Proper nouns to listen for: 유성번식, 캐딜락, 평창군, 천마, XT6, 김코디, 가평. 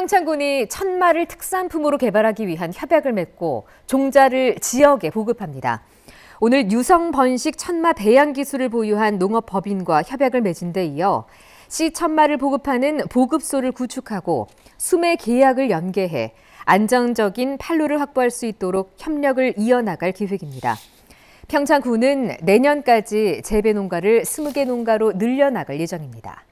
평창군이 천마를 특산품으로 개발하기 위한 협약을 맺고 종자를 지역에 보급합니다. 오늘 유성번식 천마 배양 기술을 보유한 농업법인과 협약을 맺은 데 이어 시 천마를 보급하는 보급소를 구축하고 수매 계약을 연계해 안정적인 판로를 확보할 수 있도록 협력을 이어나갈 계획입니다. 평창군은 내년까지 재배 농가를 20개 농가로 늘려나갈 예정입니다.